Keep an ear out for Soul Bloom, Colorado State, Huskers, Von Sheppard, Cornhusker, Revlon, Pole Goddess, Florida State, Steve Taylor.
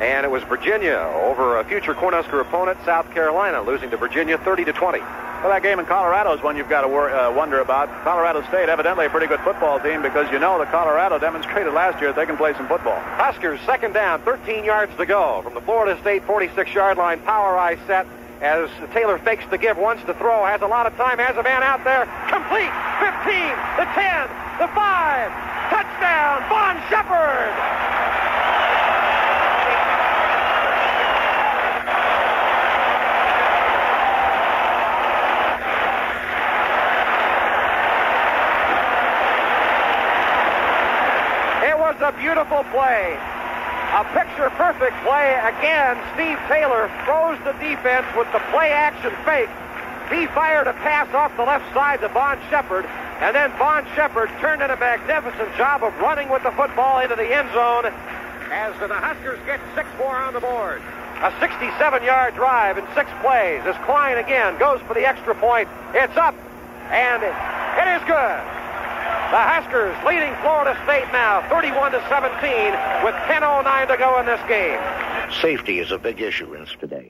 And it was Virginia over a future Cornhusker opponent, South Carolina, losing to Virginia 30-20. Well, that game in Colorado is one you've got to wonder about. Colorado State, evidently a pretty good football team, because you know that Colorado demonstrated last year that they can play some football. Huskers second down, 13 yards to go from the Florida State 46-yard line. Power eye set as Taylor fakes the give, wants to throw, has a lot of time, has a man out there. Complete, 15, the 10, the 5, touchdown, Von Sheppard! A beautiful play, a picture-perfect play. Again, Steve Taylor froze the defense with the play-action fake. He fired a pass off the left side to Von Sheppard, and then Von Sheppard turned in a magnificent job of running with the football into the end zone as the Huskers get 6-4 on the board. A 67-yard drive in 6 plays as Klein again goes for the extra point. It's up, and it is good. The Huskers leading Florida State now 31-17 with 10:09 to go in this game. Safety is a big issue today.